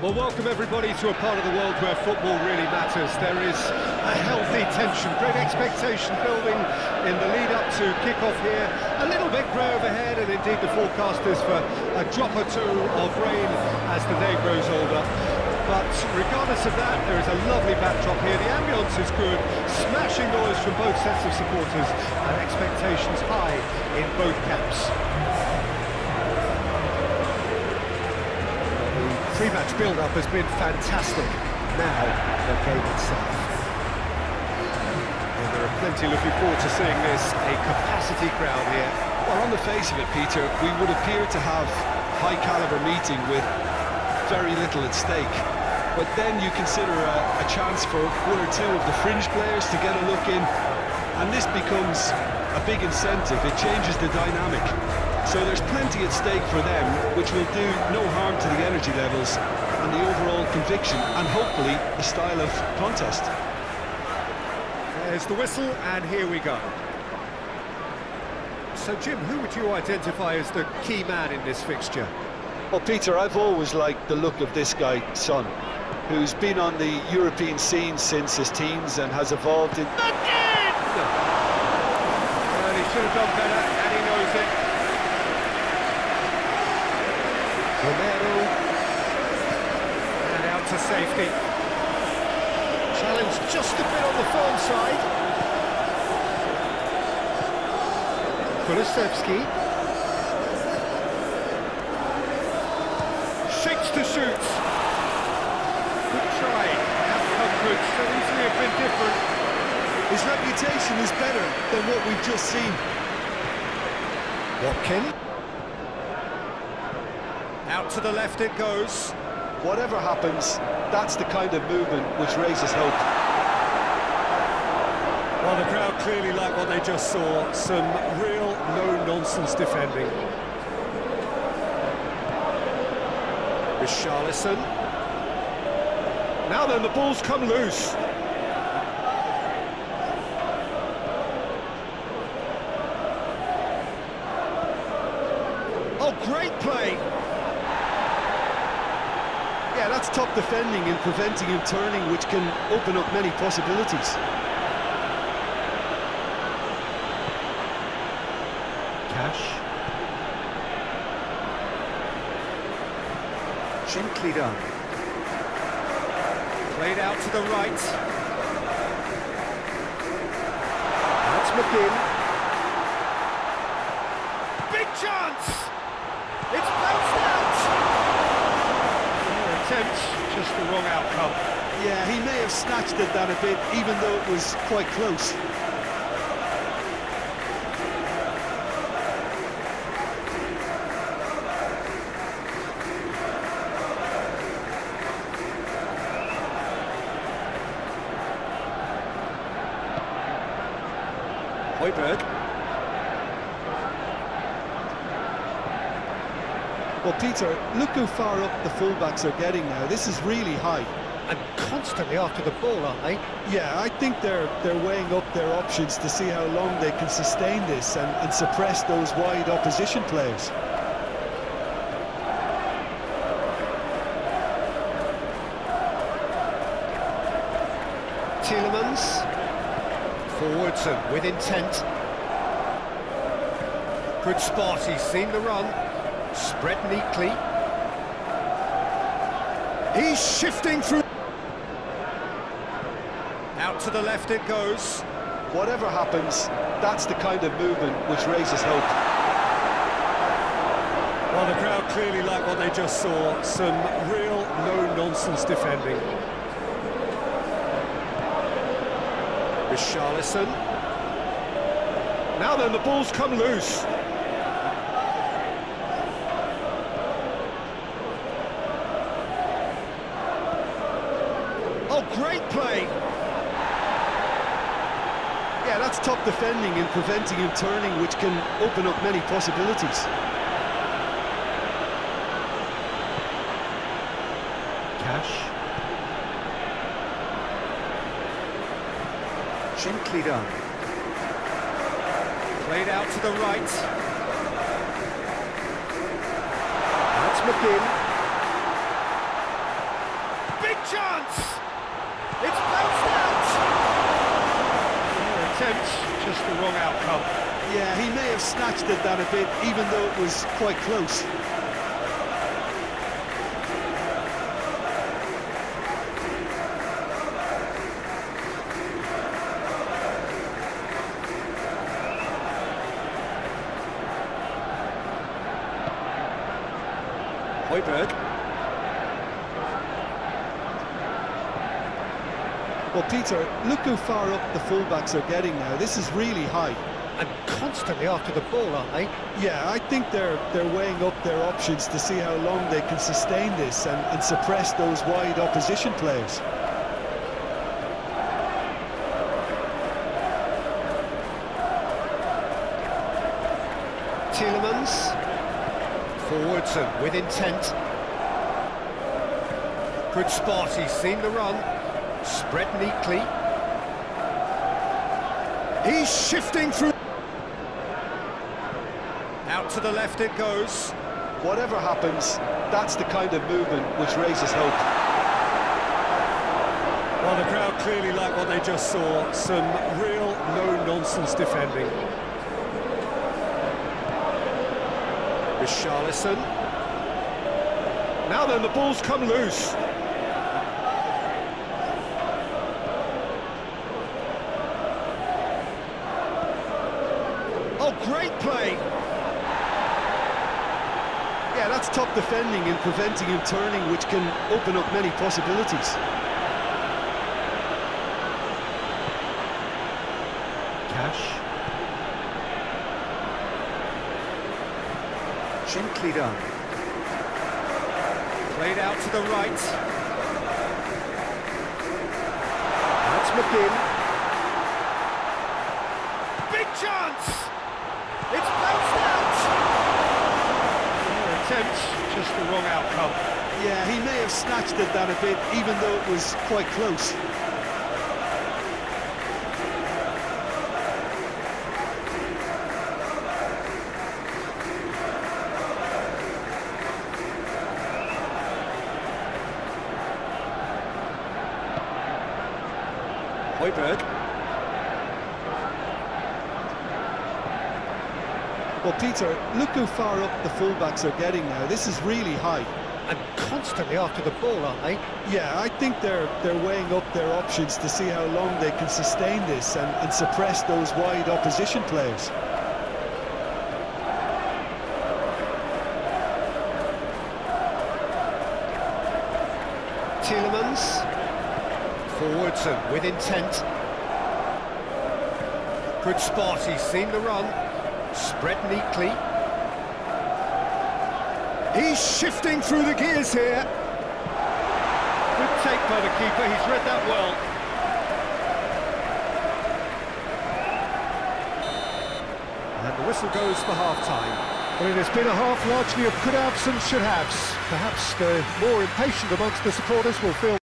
Well, welcome everybody to a part of the world where football really matters. There is a healthy tension, great expectation building in the lead-up to kick-off here. A little bit grey overhead, and indeed the forecast is for a drop or two of rain as the day grows older. But regardless of that, there is a lovely backdrop here. The ambience is good, smashing noise from both sets of supporters, and expectations high in both camps. Pre-match build-up has been fantastic. Now the game itself. And there are plenty looking forward to seeing this. A capacity crowd here. Well, on the face of it, Peter, we would appear to have high-caliber meeting with very little at stake. But then you consider a chance for one or two of the fringe players to get a look in, and this becomes a big incentive. It changes the dynamic. So there's plenty at stake for them, which will do no harm to the energy levels and the overall conviction, and hopefully the style of contest. There's the whistle, and here we go. So, Jim, who would you identify as the key man in this fixture? Well, Peter, I've always liked the look of this guy, Son, who's been on the European scene since his teens and has evolved in... McGinn! And he should have done better, and he knows it. Romero, and out to safety. Challenge just a bit on the firm side. Kulusevski. Shakes to shoot. Good try. Outcome could so easily have been different. His reputation is better than what we've just seen. Watkins. Out to the left it goes. Whatever happens, that's the kind of movement which raises hope. Well, the crowd clearly like what they just saw. Some real no-nonsense defending. Richarlison. Now then, the ball's come loose. Oh, great play. Yeah, that's top defending and preventing him turning, which can open up many possibilities. Cash. Gently done. Played out to the right. That's McGinn. Big chance! It's bounced out! Just the wrong outcome. Yeah, he may have snatched it down a bit, even though it was quite close. Hojbjerg. Well, Peter, look how far up the fullbacks are getting now. This is really high. And constantly after the ball, aren't they? Yeah, I think they're weighing up their options to see how long they can sustain this and suppress those wide opposition players. Tielemans. For Woodson, with intent. Good spot, he's seen the run. Spread neatly. He's shifting through. Out to the left it goes. Whatever happens, that's the kind of movement which raises hope. Well, the crowd clearly like what they just saw. Some real no-nonsense defending. Richarlison. Now then, the ball's come loose. Great play. Yeah, that's top defending and preventing him turning, which can open up many possibilities. Cash. Gently done. Played out to the right. That's McGinn. big chance! It's bounced out! Yeah, attempt, just the wrong outcome. Yeah, he may have snatched at that a bit, even though it was quite close. Hojbjerg. Well, Peter, look how far up the fullbacks are getting now. This is really high. And constantly after the ball, aren't they? Yeah, I think they're weighing up their options to see how long they can sustain this and suppress those wide opposition players. Tielemans. For Woodson, with intent. Good spot, he's seen the run. Spread neatly. He's shifting through. Out to the left it goes. Whatever happens, that's the kind of movement which raises hope. Well, the crowd clearly like what they just saw. Some real no-nonsense defending. Richarlison. Now then, the ball's come loose. Oh, great play! Yeah, that's top defending and preventing him turning, which can open up many possibilities. Cash. Gently done. Played out to the right. That's McGinn. Big chance! It's bounced out! Yeah, attempt, just the wrong outcome. Yeah, he may have snatched at that a bit, even though it was quite close. Hojbjerg. Well, Peter, look how far up the fullbacks are getting now. This is really high. And constantly after the ball, aren't they? Yeah, I think they're weighing up their options to see how long they can sustain this and suppress those wide opposition players. Tielemans. For Woodson, with intent. Good spot, he's seen the run. Spread neatly. He's shifting through the gears here. Good take by the keeper, he's read that well. And the whistle goes for half-time. Well, it has been a half largely of could-haves and should-haves. Perhaps the more impatient amongst the supporters will feel